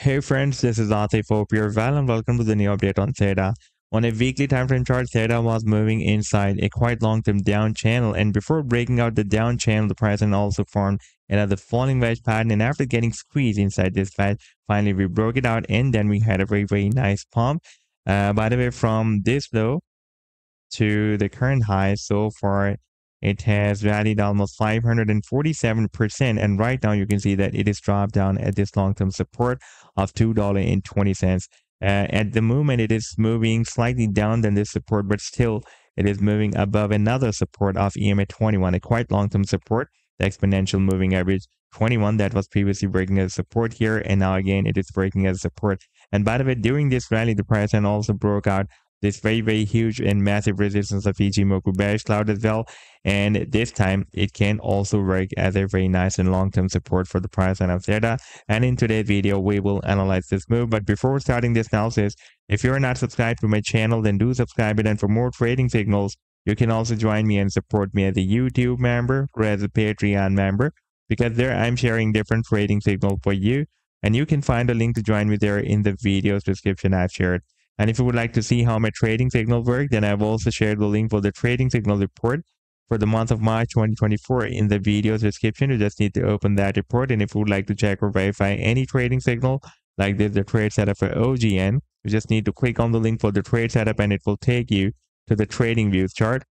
Hey friends, this is Atif for PureVal and welcome to the new update on Theta. On a weekly time frame chart, Theta was moving inside a quite long term down channel, and before breaking out the down channel, the price had also formed another falling wedge pattern, and after getting squeezed inside this wedge, finally we broke it out and then we had a very, very nice pump. By the way, from this low to the current high, so far it has rallied almost 547%, and right now you can see that it is dropped down at this long-term support of $2.20. At the moment it is moving slightly down than this support, but still it is moving above another support of EMA 21, a quite long-term support, the exponential moving average 21, that was previously breaking as support here, and now again it is breaking as support. And by the way, during this rally the price then also broke out this very, very huge and massive resistance of Ichimoku Bash cloud as well, and this time it can also work as a very nice and long-term support for the price of Theta. And in today's video we will analyze this move, but before starting this analysis, if you are not subscribed to my channel, then do subscribe it, and for more trading signals you can also join me and support me as a YouTube member or as a Patreon member, because there I'm sharing different trading signals for you, and you can find a link to join me there in the video's description I've shared. And if you would like to see how my trading signals work, then I've also shared the link for the trading signal report for the month of March 2024 in the video's description. You just need to open that report. And if you would like to check or verify any trading signal, like this, the trade setup for OGN, you just need to click on the link for the trade setup and it will take you to the trading views chart.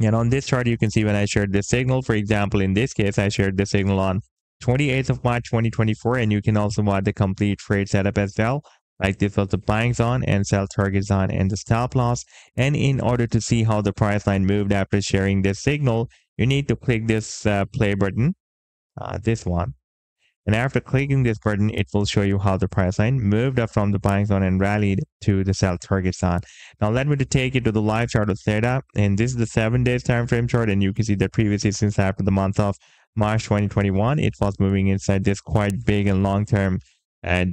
And on this chart, you can see when I shared this signal, for example, in this case, I shared the signal on 28th of March 2024, and you can also watch the complete trade setup as well. Like this was the buying zone and sell target zone and the stop loss. And in order to see how the price line moved after sharing this signal, you need to click this play button, this one. And after clicking this button, it will show you how the price line moved up from the buying zone and rallied to the sell target zone. Now let me take you to the live chart of Theta, and this is the 7 days time frame chart, and you can see that previously since after the month of March 2021, it was moving inside this quite big and long-term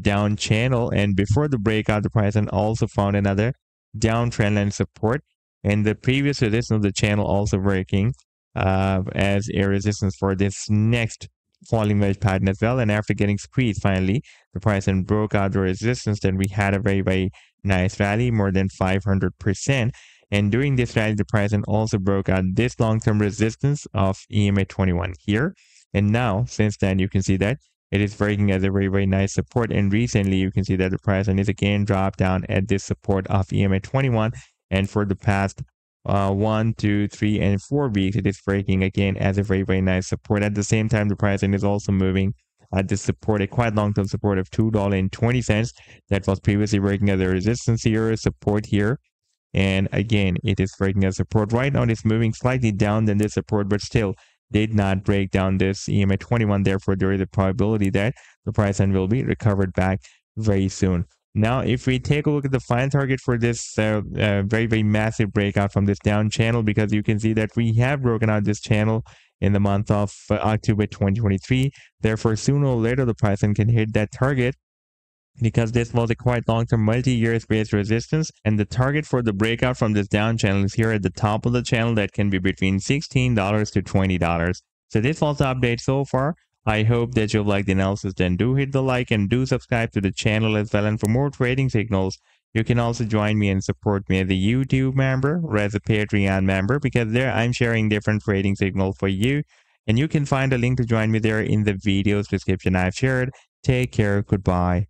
down channel, and before the breakout the price and also found another down trend line support, and the previous resistance of the channel also working as a resistance for this next falling wedge pattern as well. And after getting squeezed, finally the price and broke out the resistance, then we had a very, very nice rally, more than 500%. And during this rally the price and also broke out this long-term resistance of EMA 21 here, and now since then you can see that it is breaking as a very, very nice support, and recently you can see that the price and is again dropped down at this support of EMA 21, and for the past 1, 2, 3, and 4 weeks it is breaking again as a very, very nice support. At the same time the price and is also moving at this support, a quite long-term support of $2.20 that was previously working as a resistance here, support here, and again it is breaking as support. Right now it is moving slightly down than this support, but still did not break down this EMA 21, therefore there is a probability that the price end will be recovered back very soon. Now if we take a look at the fine target for this very, very massive breakout from this down channel, because you can see that we have broken out this channel in the month of October 2023, therefore sooner or later the price end can hit that target, because this was a quite long-term multi-year based resistance, and the target for the breakout from this down channel is here at the top of the channel, that can be between $16 to $20. So this was the update so far. I hope that you liked the analysis, then do hit the like and do subscribe to the channel as well, and for more trading signals you can also join me and support me as a YouTube member or as a Patreon member, because there I'm sharing different trading signals for you, and you can find a link to join me there in the video's description I've shared. Take care, goodbye.